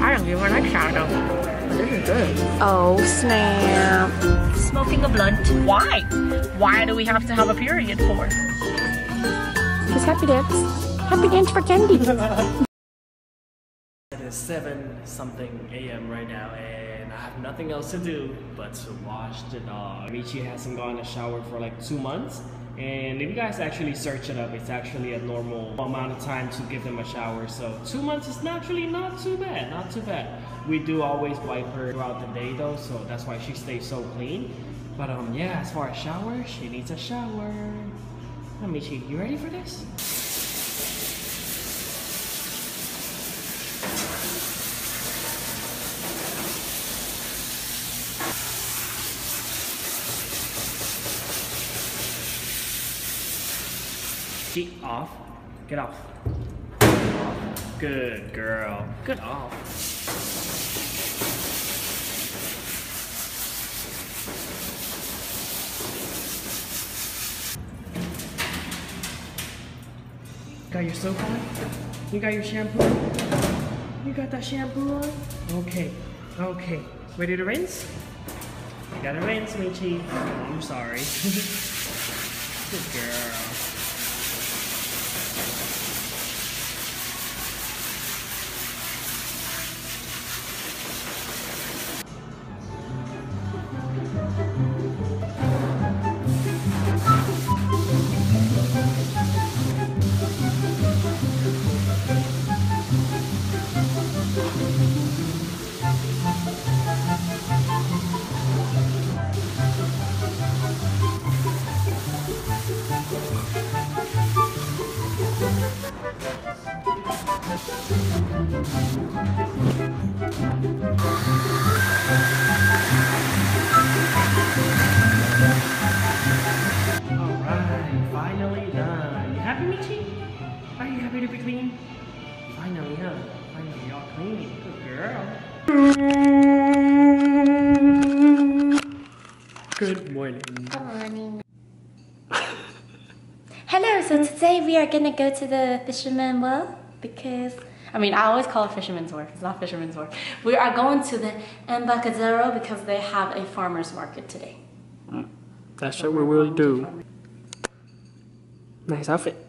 I don't give her an eyeshadow. This is good. Oh, snap. Smoking a blunt. Why? Why do we have to have a period for? It's happy dance. Happy dance for candy. It's 7-something a.m. right now, and I have nothing else to do but to wash the dog. Richie hasn't gone in a shower for like 2 months, and if you guys actually search it up, it's actually a normal amount of time to give them a shower. So 2 months is naturally not too bad, not too bad. We do always wipe her throughout the day though, so that's why she stays so clean. But yeah, as far as shower, she needs a shower. Now, Richie, you ready for this? Off. Get off. Good girl. Good off. Got your soap on? You got your shampoo? You got that shampoo on? Okay. Okay. Ready to rinse? You gotta rinse, Michi. Oh, I'm sorry. Good girl. Hello, so today we are gonna go to the Fisherman's Wharf because, I mean, I always call it Fisherman's Wharf, it's not Fisherman's Wharf. We are going to the Embarcadero because they have a farmer's market today. That's what we will do. Nice outfit.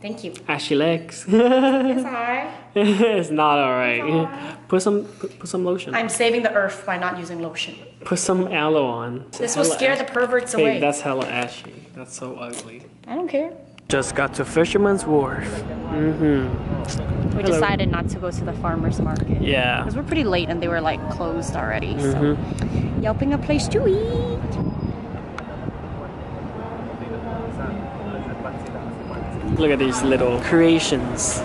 Thank you. Ashy legs. It's alright. It's not alright. Right. Put some lotion. I'm saving the earth by not using lotion. Put some aloe on. This will scare ashy. The perverts away. Hey, that's hella ashy. That's so ugly. I don't care. Just got to Fisherman's Wharf. Mm-hmm. We Hello. Decided not to go to the farmer's market. Yeah. Because we're pretty late and they were like closed already. Mm-hmm. So yelping a place to eat. Look at these little creations.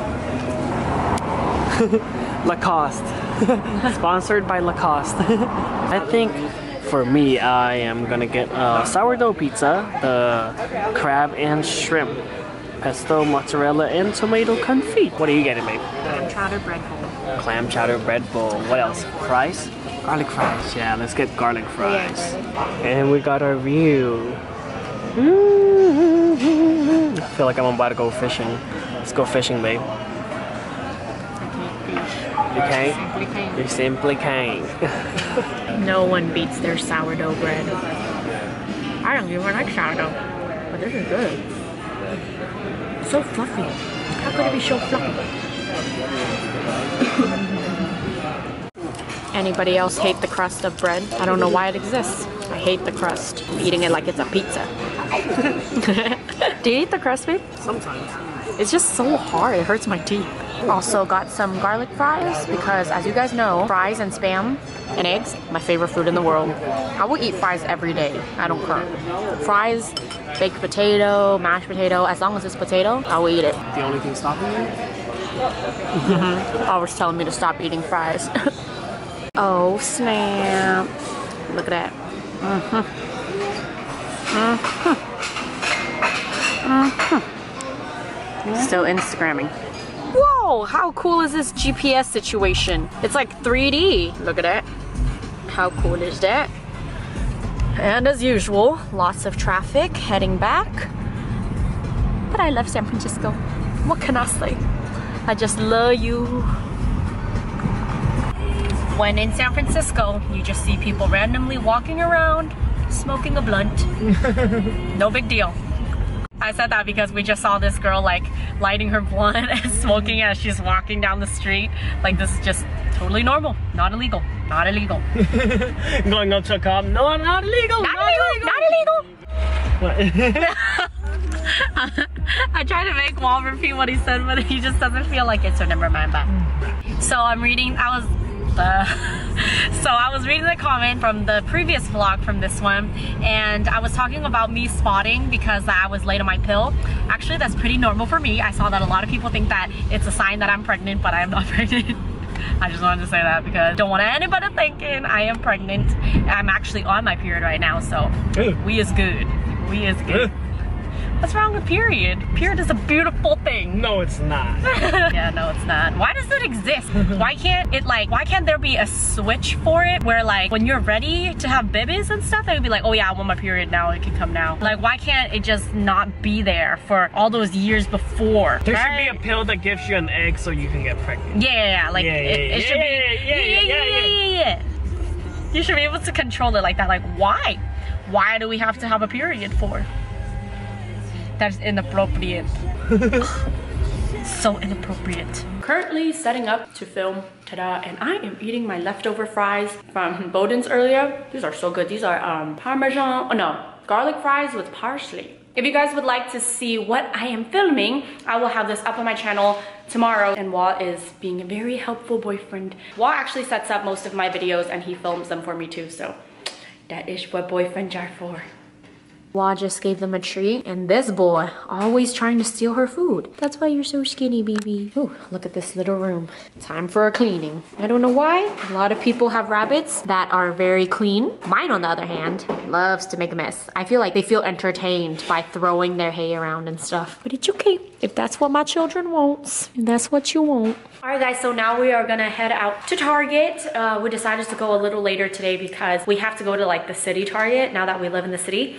Lacoste. Sponsored by Lacoste. I think for me, I am gonna get a sourdough pizza, the crab and shrimp, pesto, mozzarella, and tomato confit. What are you getting, babe? Clam chowder bread bowl. Clam chowder bread bowl. What else? Fries? Garlic fries. Yeah, let's get garlic fries. Yeah, garlic. And we got our view. I feel like I'm about to go fishing. Let's go fishing, babe. I can't fish. You can't? You simply can't. No one beats their sourdough bread. I don't even like sourdough, but this is good. It's so fluffy. How could it be so fluffy? Anybody else hate the crust of bread? I don't know why it exists. I hate the crust. I'm eating it like it's a pizza. Do you eat the crust, babe? Sometimes. It's just so hard, it hurts my teeth. Also got some garlic fries because, as you guys know, fries and Spam and eggs, my favorite food in the world. I will eat fries every day, I don't care. Fries, baked potato, mashed potato, as long as it's potato, I will eat it. The only thing stopping you? Always telling me to stop eating fries. Oh snap. Look at that. Still Instagramming. Whoa, how cool is this GPS situation? It's like 3D. Look at that. How cool is that? And as usual, lots of traffic heading back. But I love San Francisco. What can I say? I just love you. when in San Francisco, you just see people randomly walking around, smoking a blunt. No big deal. I said that because we just saw this girl like lighting her blunt and smoking as she's walking down the street. Like, this is just totally normal, not illegal, not illegal. Going up to a cop, no, I'm not illegal, not illegal. Not illegal. I try to make Walt repeat what he said, but he just doesn't feel like it, so never mind that. So I was reading the comment from the previous vlog from this one, and I was talking about me spotting because I was late on my pill. Actually, that's pretty normal for me. I saw that a lot of people think that it's a sign that I'm pregnant, but I am not pregnant. I just wanted to say that because I don't want anybody thinking I am pregnant. I'm actually on my period right now, so we is good. We is good. What's wrong with period? Period is a beautiful thing. No, it's not. Yeah, no, it's not. Why does it exist? Why can't it, like, why can't there be a switch for it where, like, when you're ready to have babies and stuff, it would be like, oh yeah, I want my period now, it can come now. Like, why can't it just not be there for all those years before? There should be a pill that gives you an egg so you can get pregnant. Yeah, like, it should be. Yeah. You should be able to control it like that. Like, why? Why do we have to have a period for? That's inappropriate. So inappropriate. Currently setting up to film, ta-da, and I am eating my leftover fries from Boudin's earlier. These are so good. These are parmesan, oh no, garlic fries with parsley. If you guys would like to see what I am filming, I will have this up on my channel tomorrow. And Walt is being a very helpful boyfriend. Walt actually sets up most of my videos and he films them for me too, so that is what boyfriends are for. Wah just gave them a treat, and this boy always trying to steal her food. That's why you're so skinny, baby. Ooh, look at this little room. Time for a cleaning. I don't know why. A lot of people have rabbits that are very clean. Mine, on the other hand, loves to make a mess. I feel like they feel entertained by throwing their hay around and stuff. But it's okay if that's what my children wants, and that's what you want. All right, guys, so now we are gonna head out to Target. We decided to go a little later today because we have to go to like the city Target now that we live in the city.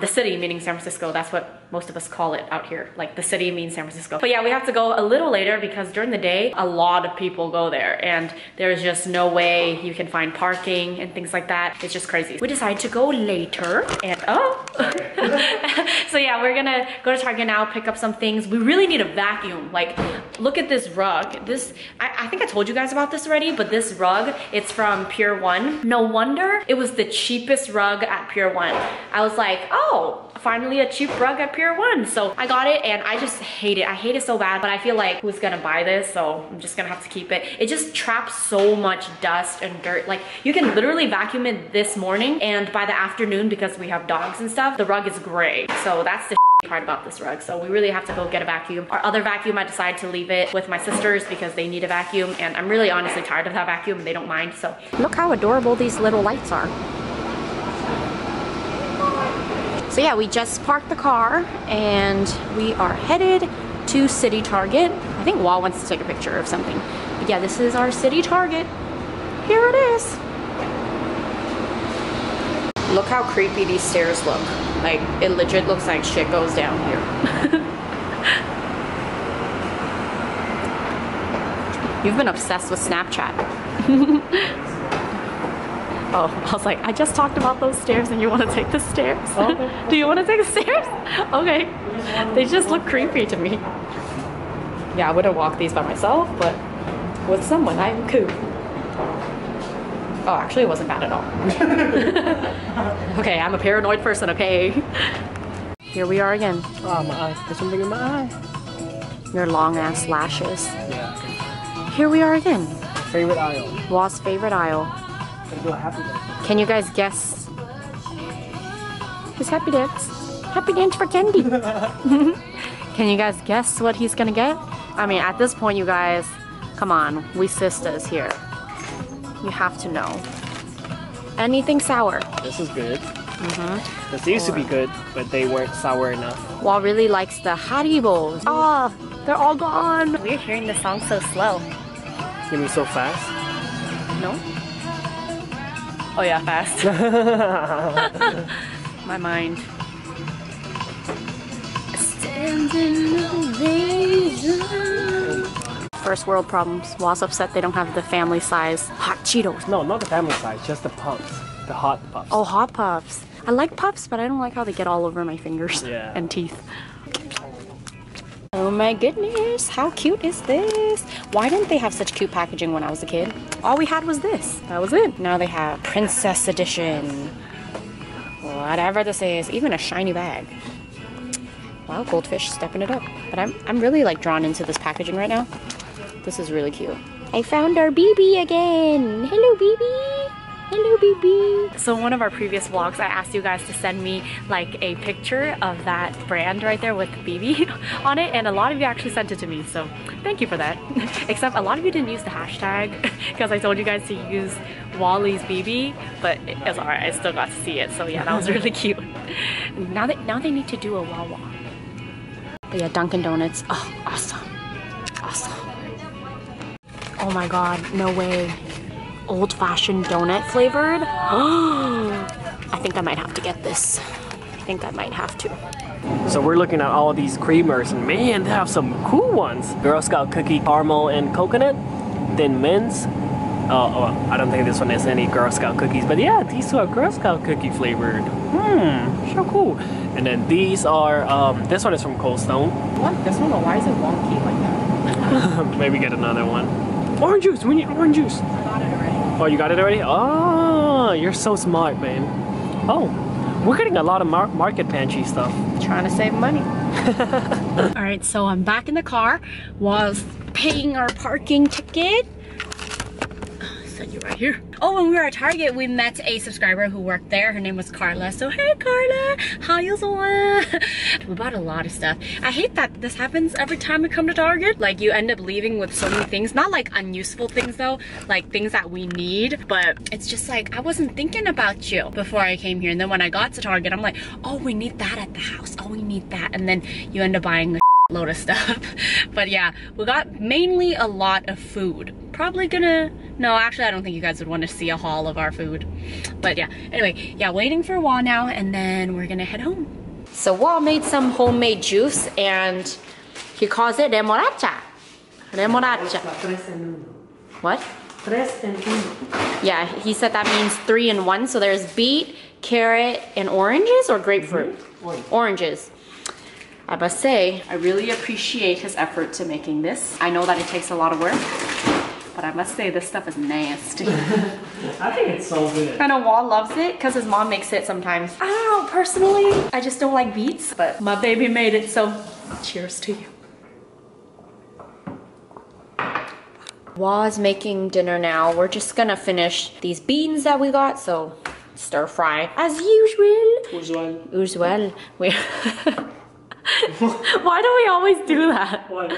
The city meaning San Francisco, that's what most of us call it out here. Like, the city means San Francisco. But yeah, we have to go a little later because during the day, a lot of people go there and there's just no way you can find parking and things like that. It's just crazy. We decided to go later and oh! So yeah, we're gonna go to Target now, pick up some things. We really need a vacuum. Like, look at this rug. This, I think I told you guys about this already, but this rug, it's from Pier 1. No wonder it was the cheapest rug at Pier 1. I was like, oh, finally a cheap rug at Pier 1. So I got it and I just hate it. I hate it so bad, but I feel like who's gonna buy this? So I'm just gonna have to keep it. It just traps so much dust and dirt. Like, you can literally vacuum it this morning and by the afternoon, because we have dogs and stuff, the rug is gray. So that's the part about this rug. So we really have to go get a vacuum. Our other vacuum, I decided to leave it with my sisters because they need a vacuum and I'm really honestly tired of that vacuum and they don't mind, so. Look how adorable these little lights are. So yeah, we just parked the car and we are headed to City Target. I think Wall wants to take a picture of something. But yeah, this is our City Target. Here it is. Look how creepy these stairs look. Like, it legit looks like shit goes down here. You've been obsessed with Snapchat. Oh, I was like, I just talked about those stairs and you want to take the stairs? Oh, do you want to take the stairs? Okay. They just look creepy to me. Yeah, I wouldn't walk these by myself, but with someone, I'm cool. Oh, actually it wasn't bad at all. Okay, I'm a paranoid person, okay? Here we are again. Oh, my eyes. There's something in my eye. Your long ass lashes. Yeah. Here we are again. Favorite aisle. Lost favorite aisle. Can you guys guess? It's Happy Dance. Happy Dance for candy. Can you guys guess what he's gonna get? I mean, at this point, you guys, come on, we sisters here. You have to know. Anything sour. This is good. Mm-hmm. This used to be good, but they weren't sour enough. Wall really likes the Haribos. Ah, oh, they're all gone. We're hearing the song so slow. You mean so fast? No. Oh yeah, fast. My mind. Standing ovation. first world problems. Wa's upset they don't have the family size hot Cheetos. No, not the family size, just the puffs. The hot puffs. Oh, hot puffs. I like puffs, but I don't like how they get all over my fingers and teeth. Oh my goodness, how cute is this? Why didn't they have such cute packaging when I was a kid? All we had was this. That was it. Now they have Princess Edition. Whatever this is, even a shiny bag. Wow, Goldfish stepping it up. But I'm really like drawn into this packaging right now. This is really cute. I found our BB again. Hello, BB. Hello, BB. So in one of our previous vlogs, I asked you guys to send me like a picture of that brand right there with BB on it, and a lot of you actually sent it to me, so thank you for that. Except a lot of you didn't use the hashtag because I told you guys to use Wally's BB, but it's alright, I still got to see it, so yeah, that was really cute. Now they need to do a Wawa. But yeah, Dunkin Donuts, oh, awesome, awesome. Oh my god, no way. Old-fashioned donut flavored. Oh, I think I might have to get this. I think I might have to. So we're looking at all of these creamers, and man, they have some cool ones. Girl Scout cookie, caramel and coconut, then mints. Oh, I don't think this one has any Girl Scout cookies, but yeah, these two are Girl Scout cookie flavored. So cool. And then these are, this one is from Cold Stone. What? This one? Why is it wonky like that? Maybe get another one. Orange juice! We need orange juice! I got it already. Oh, you got it already? Oh, you're so smart, man. Oh, we're getting a lot of Market Pantry stuff. Trying to save money. All right, so I'm back in the car. Was paying our parking ticket. Send you right here. Oh, when we were at Target, we met a subscriber who worked there. Her name was Carla. So, hey, Carla. How you doing? We bought a lot of stuff. I hate that this happens every time we come to Target. Like, you end up leaving with so many things. Not, like, unuseful things, though. Like, things that we need. But it's just, like, I wasn't thinking about you before I came here. And then when I got to Target, I'm like, oh, we need that at the house. Oh, we need that. And then you end up buying a load of stuff. But, yeah, we got mainly a lot of food. Probably gonna... No, actually, I don't think you guys would want to see a haul of our food. But yeah, anyway, yeah, waiting for Wa now, and then we're gonna head home. So Wa made some homemade juice, and he calls it remoracha. Remoracha. What? Tres en uno. Yeah, he said that means 3 in 1. So there's beet, carrot, and oranges, or grapefruit? Oranges. I must say, I really appreciate his effort to making this. I know that it takes a lot of work, but I must say this stuff is nasty. I think it's so good. I know Wa loves it because his mom makes it sometimes. I don't know, personally, I just don't like beets, but my baby made it, so cheers to you. Wa's making dinner now. We're just gonna finish these beans that we got, so stir fry as usual. Usual. Why do we always do that? What?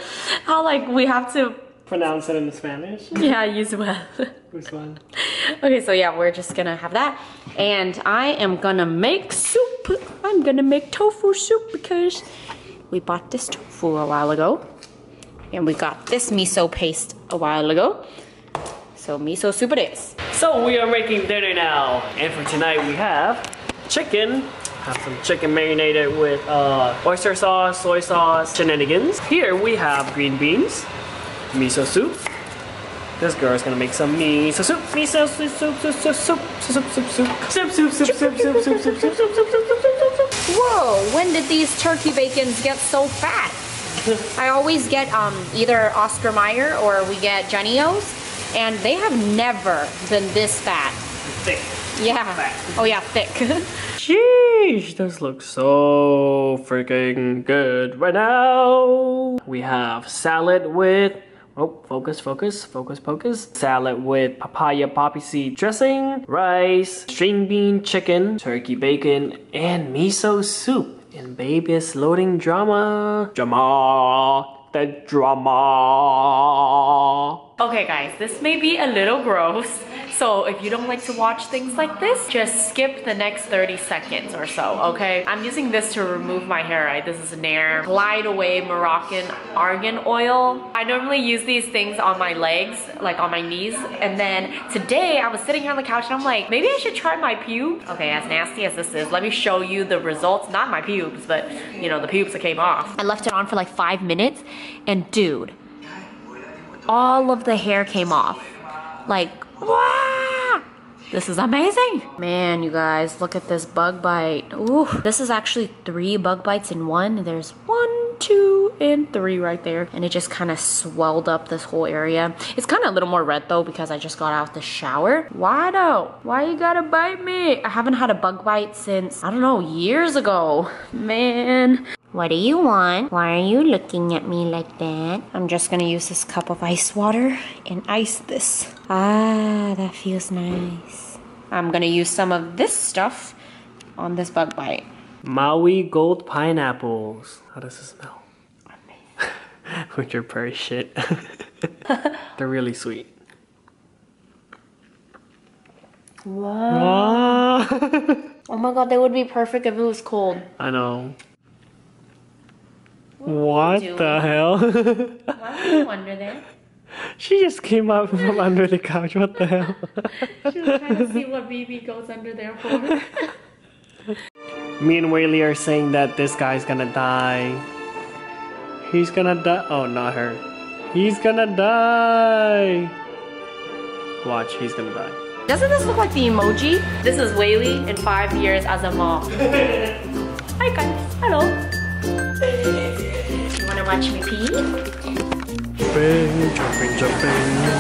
How like we have to pronounce it in Spanish? Yeah, usual. Usual. Okay, so yeah, we're just gonna have that. And I am gonna make soup. I'm gonna make tofu soup because we bought this tofu a while ago. And we got this miso paste a while ago. So miso soup it is. So we are making dinner now. And for tonight we have chicken. Have some chicken marinated with oyster sauce, soy sauce, shenanigans. Here we have green beans. Miso soup. This girl is gonna make some miso soup. Miso soup, soup, soup, soup, soup, soup, soup, soup, soup, soup, soup, soup, soup, soup, soup, soup, soup, soup. Whoa! When did these turkey bacons get so fat? I always get either Oscar Mayer or we get Jennie O's, and they have never been this fat. Thick. Yeah. Fat. Oh yeah, thick. Sheesh! This looks so freaking good right now. We have salad with. Oh, focus, focus, focus, focus. Salad with papaya poppy seed dressing, rice, string bean chicken, turkey bacon, and miso soup. And baby is loading drama. Drama, the drama. Okay guys, this may be a little gross. So if you don't like to watch things like this, just skip the next 30 seconds or so, okay? I'm using this to remove my hair, right? This is Nair Glide Away Moroccan Argan Oil. I normally use these things on my legs, like on my knees. And then today I was sitting here on the couch and I'm like, maybe I should try my pubes. Okay, as nasty as this is, let me show you the results. Not my pubes, but you know, the pubes that came off. I left it on for like 5 minutes and dude, all of the hair came off. Like, wow! This is amazing. Man, you guys, look at this bug bite. Ooh, this is actually 3 bug bites in one. There's 1, 2, and 3 right there. And it just kind of swelled up this whole area. It's kind of a little more red though because I just got out the shower. Why though? Why you gotta bite me? I haven't had a bug bite since, I don't know, years ago. Man. What do you want? Why are you looking at me like that? I'm just gonna use this cup of ice water and ice this. Ah, that feels nice. I'm gonna use some of this stuff on this bug bite. Maui gold pineapples. How does it smell? Amazing. With your purry shit. They're really sweet. Wow. Oh my god, they would be perfect if it was cold. I know. What the hell? Why are you under there? She just came out from under the couch. What the hell? She was trying to see what BB goes under there for. Me and Whaley are saying that this guy's gonna die. He's gonna die. Oh, not her. He's gonna die. Watch, he's gonna die. Doesn't this look like the emoji? This is Whaley in 5 years as a mom. Hi guys. Hello. You wanna watch me pee? Jumping, jumping, jumping.